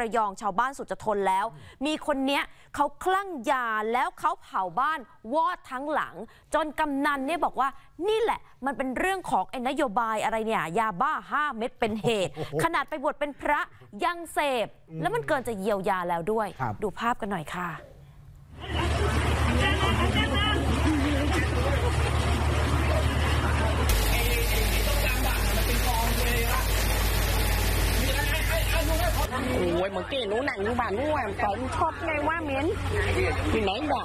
ระยองชาวบ้านสุดจะทนแล้วมีคนเนี้ยเขาคลั่งยาแล้วเขาเผาบ้านวอดทั้งหลังจนกำนันเนี่ยบอกว่านี่แหละมันเป็นเรื่องของนโยบายอะไรเนี่ยยาบ้า5 เม็ดเป็นเหตุขนาดไปบวชเป็นพระยังเสพแล้วมันเกินจะเยียวยาแล้วด้วยดูภาพกันหน่อยค่ะโอ้ยเมื่อกี้หนูนั่งอยู่บ้านหนูแหวมตอนชอบไงว่าเหม็นที่ไหนได้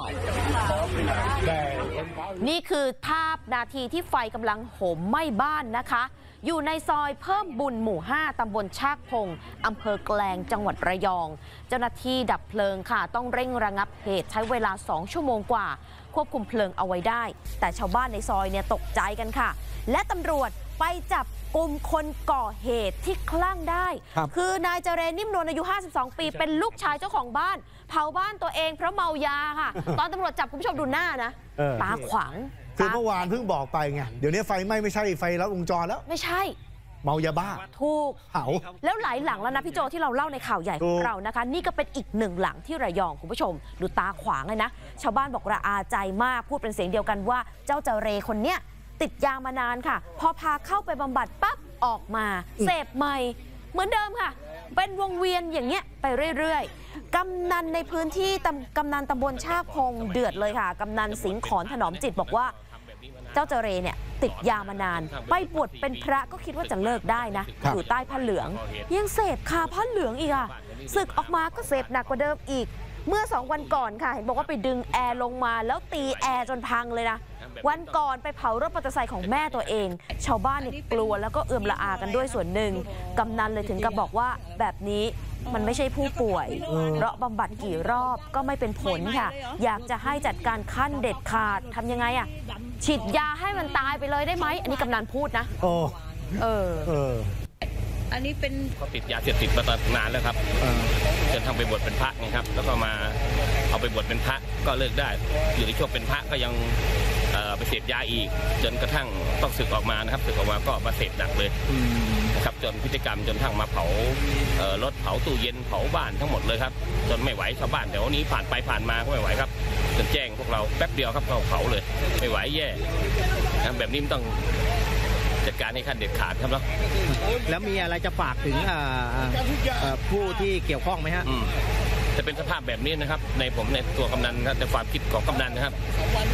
นี่คือภาพนาทีที่ไฟกำลังโหมไหม้บ้านนะคะอยู่ในซอยเพิ่มบุญหมู่5ตำบลชากพงอำเภอแกลงจังหวัดระยองเจ้าหน้าที่ดับเพลิงค่ะต้องเร่งระงับเหตุใช้เวลา2 ชั่วโมงกว่าควบคุมเพลิงเอาไว้ได้แต่ชาวบ้านในซอยเนี่ยตกใจกันค่ะและตำรวจไปจับกลุ่มคนก่อเหตุที่คลั่งได้คือนายเจริญนิ่มนวลอายุ52 ปีเป็นลูกชายเจ้าของบ้านเผาบ้านตัวเองเพราะเมายาค่ะตอนตำรวจจับคุณผู้ชมดูหน้านะตาขวางคือเมื่อวานเพิ่งบอกไปไงเดี๋ยวนี้ไฟไหม้ไม่ใช่ไฟลัดวงจรแล้วไม่ใช่เมายาบ้าถูกเผาแล้วหลายหลังแล้วนะพี่โจที่เราเล่าในข่าวใหญ่ของเรานะคะนี่ก็เป็นอีกหนึ่งหลังที่ระยองคุณผู้ชมดูตาขวางเลยนะชาวบ้านบอกระอาใจมากพูดเป็นเสียงเดียวกันว่าเจ้าเจเรคนเนี้ยติดยามานานค่ะพอพาเข้าไปบำบัดปั๊บออกมาเสพใหม่เหมือนเดิมค่ะเป็นวงเวียนอย่างเงี้ยไปเรื่อยๆกำนันในพื้นที่กำนันตำบลชากพงเดือดเลยค่ะกำนันสิงห์ขอนถนอมจิตบอกว่าเจ้าเจเรเนี่ยติดยามานานไปบวชเป็นพระก็คิดว่าจะเลิกได้นะอยู่ใต้ผ้าเหลืองยังเสพคาผ้าเหลืองอีกค่ะศึกออกมาก็เสพหนักกว่าเดิมอีกเมื่อ2 วันก่อนค่ะเห็นบอกว่าไปดึงแอร์ลงมาแล้วตีแอร์จนพังเลยนะวันก่อนไปเผารถมอเตอร์ไซค์ของแม่ตัวเองชาวบ้านกลัวแล้วก็เอื่อมละอากันด้วยส่วนหนึ่งกำนันเลยถึงกับบอกว่าแบบนี้มันไม่ใช่ผู้ป่วยเพราะบำบัดกี่รอบก็ไม่เป็นผลค่ะอยากจะให้จัดการขั้นเด็ดขาดทำยังไงอ่ะฉีดยาให้มันตายไปเลยได้ไหมอันนี้กำนันพูดนะอันนี้เป็นเขาติดยาเสพติดมาตอนนานแล้วครับจนทำไปบวชเป็นพระนะครับแล้วก็มาเอาไปบวชเป็นพระก็เลิกได้อยู่ในช่วงเป็นพระก็ยังไปเสพยาอีกจนกระทั่งต้องสึกออกมานะครับสึกออกมาก็มาเสพหนักเลยครับจนพฤติกรรมจนทั้งมาเผารถเผาตู้เย็นเผาบ้านทั้งหมดเลยครับจนไม่ไหวชาวบ้านแต่วันนี้ผ่านไปผ่านมาก็ไม่ไหวครับจนแจ้งพวกเราแป๊บเดียวครับเราเผาเลยไม่ไหวแย่แบบนี้มันต้องจัดการให้ขั้นเด็ดขาดครับแล้วมีอะไรจะฝากถึงผู้ที่เกี่ยวข้องไหมฮะจะเป็นสภาพแบบนี้นะครับในผมในตัวกำนันนะในความคิดของกำนันนะครับ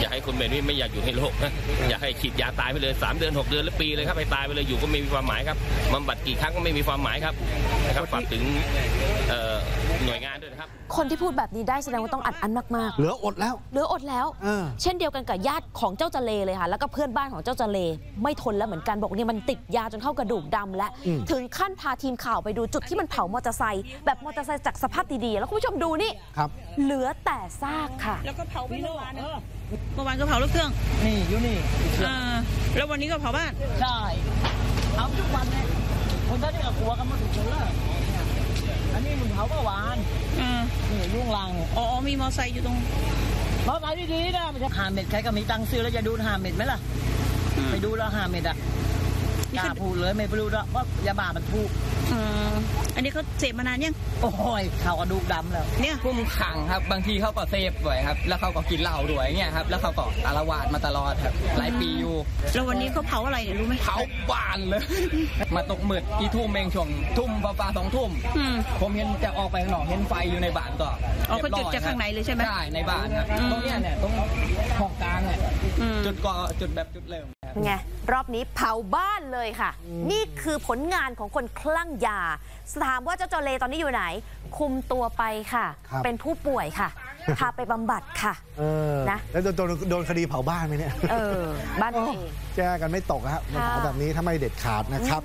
อยากให้คนแบบนี้ไม่อยากอยู่ในโลกนะอยากให้ฉีดยาตายไปเลย3 เดือน6 เดือนหรือปีเลยครับให้ตายไปเลยอยู่ก็ไม่มีความหมายครับบำบัดกี่ครั้งก็ไม่มีความหมายครับนะครับฝากถึงหน่วยงานด้วยนะครับคนที่พูดแบบนี้ได้แสดงว่าต้องอัดอั้นมากๆเหลืออดแล้วเช่นเดียวกันกับญาติของเจ้าเจเลเลยค่ะแล้วก็เพื่อนบ้านของเจ้าเจเลไม่ทนแล้วเหมือนกันบอกนี่มันติดยาจนเข้ากระดูกดำและถึงขั้นพาทีมข่าวไปดูจุดที่มันเผามอเตอร์ไซค์แบบมอเตอร์ไซค์จากสภาพดีๆแล้วคุณผู้ชมดูนี่เหลือแต่ซากค่ะแล้วก็เผาไปเมื่อวานก็เผารถเครื่องนี่อยู่นี่แล้ววันนี้ก็เผาบ้านใช่เผาทุกวันเลยคนท่านนี่ก็กลัวกันมาถึงแล้วอันนี้มันเผาเมื่อวานนี่ลุงลังอ๋อมีมอเตอร์ไซค์อยู่ตรงมอเตอร์ไซค์ดีๆนะมันจะหาเม็ดใครก็มีตังค์ซื้อแล้วจะดูหาเม็ดไหมล่ะไปดูแล้วหาเม็ดอ่ะยาพูดเลยไม่รู้ด้วยว่ายาบ้ามันพูดอันนี้เขาเสพมานานยังโอ้ยเขาก็ดูดำแล้วเนี่ยพวกมันขังครับบางทีเขาก็เสพด้วยครับแล้วเขาก็กินเหล้าด้วยเนี่ยครับแล้วเขาก็อารวาสมาตลอดครับหลายปีอยู่แล้ววันนี้เขาเผาอะไรรู้ไหมเผาบ้านเลยมาตกมืดกี่ทุ่มเองช่วงทุ่ม ผมเห็นจะออกไปข้างนอกเห็นไฟอยู่ในบ้านต่อเอาไปจุดจากข้างในเลยใช่ไหมใช่ในบ้านครับตรงนี้เนี่ยตรงห้องกลางเนี่ยจุดก่อจุดแบบจุดเริ่มไงรอบนี้เผาบ้านเลยค่ะนี่คือผลงานของคนคลั่งยาถามว่าเจ้าเจเรตอนนี้อยู่ไหนคุมตัวไปค่ะเป็นผู้ป่วยค่ะพาไปบำบัดค่ะนะแล้วโดนคดีเผาบ้านไหมเนี่ยบ้านเองแก้กันไม่ตกครับแบบนี้ถ้าไม่เด็ดขาดนะครับ